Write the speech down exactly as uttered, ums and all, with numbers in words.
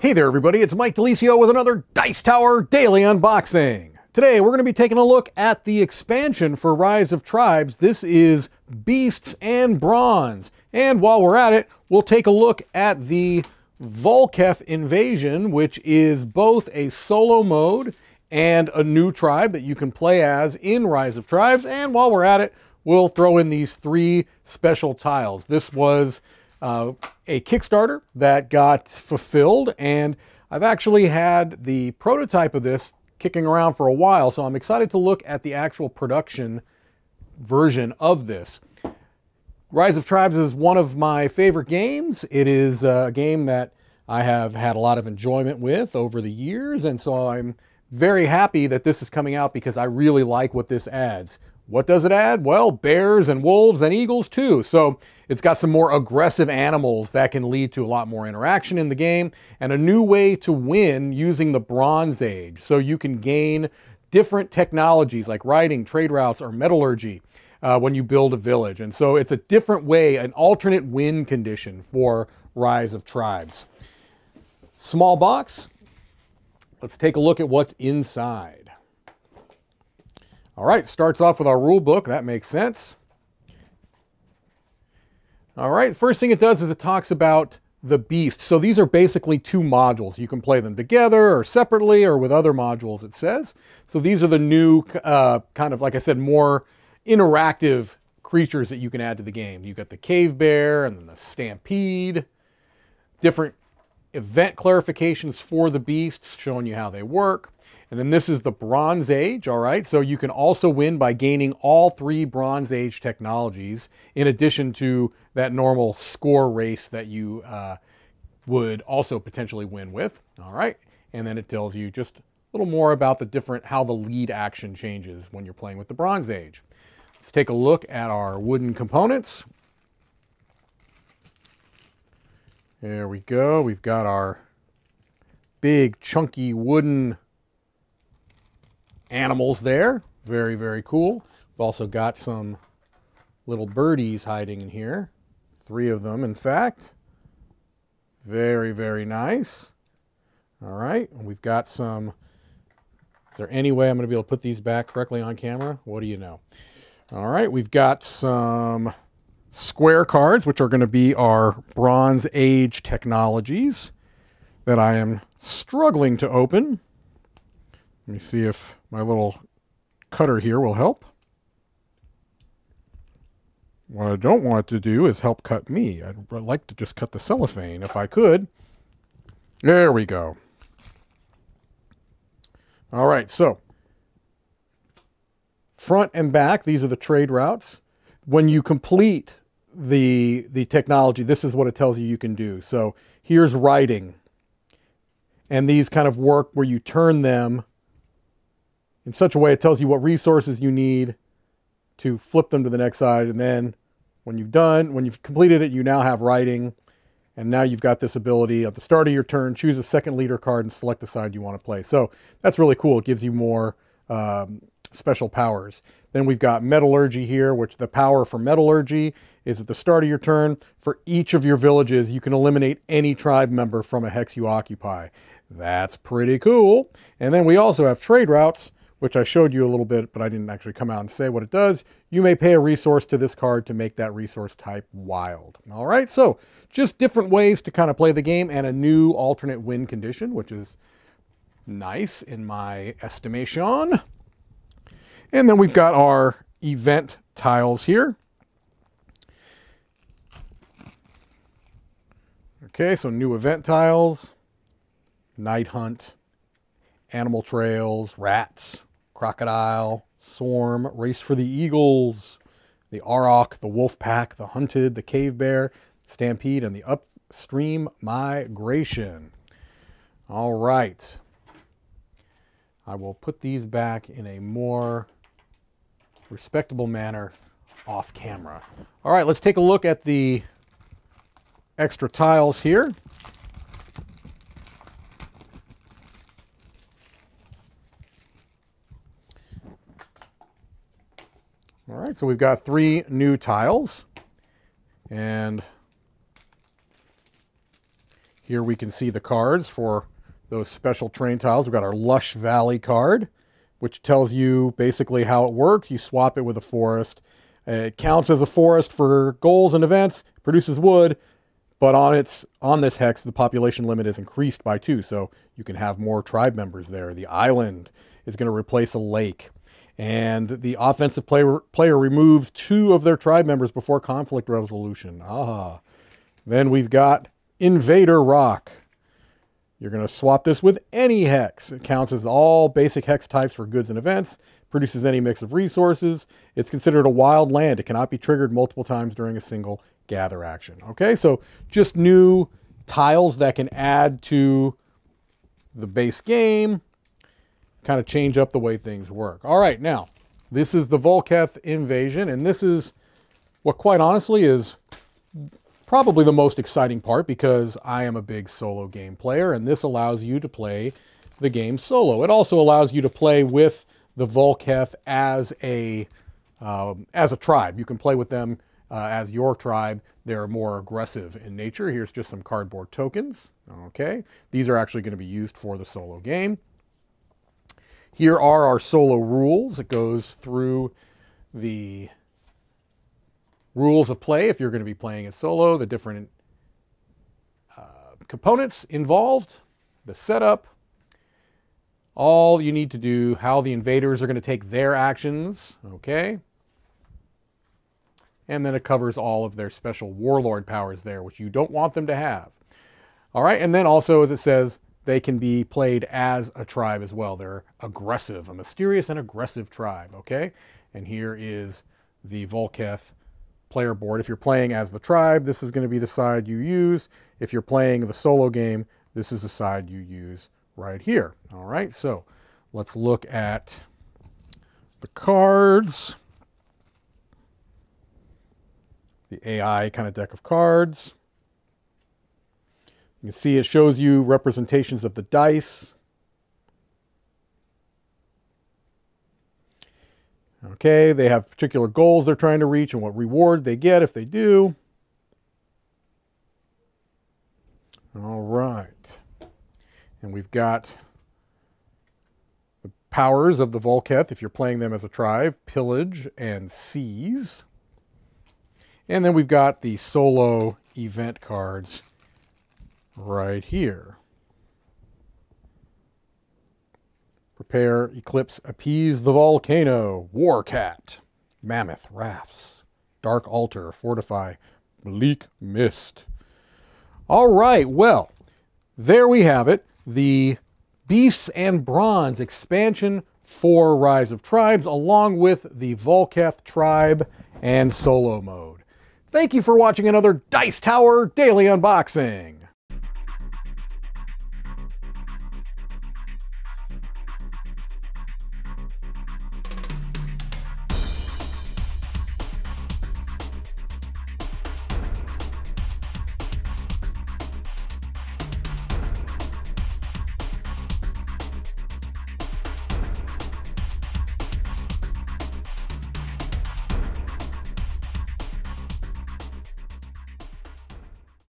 Hey there everybody, it's Mike Delisio with another Dice Tower Daily Unboxing. Today we're going to be taking a look at the expansion for Rise of Tribes. This is Beasts and Bronze. And while we're at it, we'll take a look at the Volketh Invasion, which is both a solo mode and a new tribe that you can play as in Rise of Tribes. And while we're at it, we'll throw in these three special tiles. This was Uh, a Kickstarter that got fulfilled, and I've actually had the prototype of this kicking around for a while, so I'm excited to look at the actual production version of this. Rise of Tribes is one of my favorite games. It is a game that I have had a lot of enjoyment with over the years, and so I'm very happy that this is coming out because I really like what this adds. What does it add? Well, bears and wolves and eagles too. So it's got some more aggressive animals that can lead to a lot more interaction in the game and a new way to win using the Bronze Age. So you can gain different technologies like riding, trade routes, or metallurgy uh, when you build a village. And so it's a different way, an alternate win condition for Rise of Tribes. Small box. Let's take a look at what's inside. All right, starts off with our rule book. That makes sense. All right, first thing it does is it talks about the beasts. So these are basically two modules. You can play them together or separately or with other modules, it says. So these are the new uh, kind of, like I said, more interactive creatures that you can add to the game. You've got the cave bear and then the stampede, different event clarifications for the beasts, showing you how they work. And then this is the Bronze Age, all right? So you can also win by gaining all three Bronze Age technologies in addition to that normal score race that you uh, would also potentially win with, all right? And then it tells you just a little more about the different, how the lead action changes when you're playing with the Bronze Age. Let's take a look at our wooden components. There we go. We've got our big, chunky wooden animals there. Very, very cool. We've also got some little birdies hiding in here. Three of them, in fact. Very, very nice. All right. We've got some... Is there any way I'm going to be able to put these back correctly on camera? What do you know? All right. We've got some square cards, which are going to be our Bronze Age technologies that I am struggling to open. Let me see if my little cutter here will help. What I don't want it to do is help cut me. I'd like to just cut the cellophane if I could. There we go. All right, so front and back, these are the trade routes. When you complete the, the technology, this is what it tells you you can do. So here's writing. And these kind of work where you turn them in such a way it tells you what resources you need to flip them to the next side. And then when you've done, when you've completed it, you now have writing. And now you've got this ability at the start of your turn, choose a second leader card and select the side you want to play. So that's really cool. It gives you more um, special powers. Then we've got metallurgy here, which the power for metallurgy is at the start of your turn. For each of your villages, you can eliminate any tribe member from a hex you occupy. That's pretty cool. And then we also have trade routes, which I showed you a little bit, but I didn't actually come out and say what it does. You may pay a resource to this card to make that resource type wild. All right, so just different ways to kind of play the game and a new alternate win condition, which is nice in my estimation. And then we've got our event tiles here. Okay, so new event tiles, night hunt, animal trails, rats, crocodile, swarm, race for the eagles, the auroch, the wolf pack, the hunted, the cave bear, stampede, and the upstream migration. All right. I will put these back in a more respectable manner off camera. All right, let's take a look at the extra tiles here. right, so we've got three new tiles, and here we can see the cards for those special terrain tiles. We've got our Lush Valley card, which tells you basically how it works. You swap it with a forest. It counts as a forest for goals and events, produces wood, but on its on this hex, the population limit is increased by two, so you can have more tribe members there. The island is going to replace a lake, and the offensive player, player removes two of their tribe members before conflict resolution. Ah. Then we've got Invader Rock. You're going to swap this with any hex. It counts as all basic hex types for goods and events, produces any mix of resources. It's considered a wild land. It cannot be triggered multiple times during a single gather action. Okay, so just new tiles that can add to the base game, kind of change up the way things work. All right, now, this is the Volketh Invasion, and this is what quite honestly is probably the most exciting part, because I am a big solo game player, and this allows you to play the game solo. It also allows you to play with the Volketh as a um, as a tribe. You can play with them uh, as your tribe. They're more aggressive in nature. Here's just some cardboard tokens. Okay, these are actually going to be used for the solo game. Here are our solo rules. It goes through the rules of play if you're going to be playing it solo, the different uh, components involved, the setup, all you need to do, how the invaders are going to take their actions, okay? And then it covers all of their special warlord powers there, which you don't want them to have. All right, and then also, as it says, they can be played as a tribe as well. They're aggressive, a mysterious and aggressive tribe, okay? And here is the Volketh player board. If you're playing as the tribe, this is going to be the side you use. If you're playing the solo game, this is the side you use right here. All right, so let's look at the cards. The A I kind of deck of cards. You can see it shows you representations of the dice. Okay, they have particular goals they're trying to reach and what reward they get if they do. All right. And we've got the powers of the Volketh, if you're playing them as a tribe, pillage and seize. And then we've got the solo event cards right here. Prepare, eclipse, appease the volcano, war cat, mammoth rafts, dark altar, fortify, bleak mist. All right, well, there we have it. The Beasts and Bronze expansion for Rise of Tribes, along with the Volketh tribe and solo mode. Thank you for watching another Dice Tower Daily Unboxing.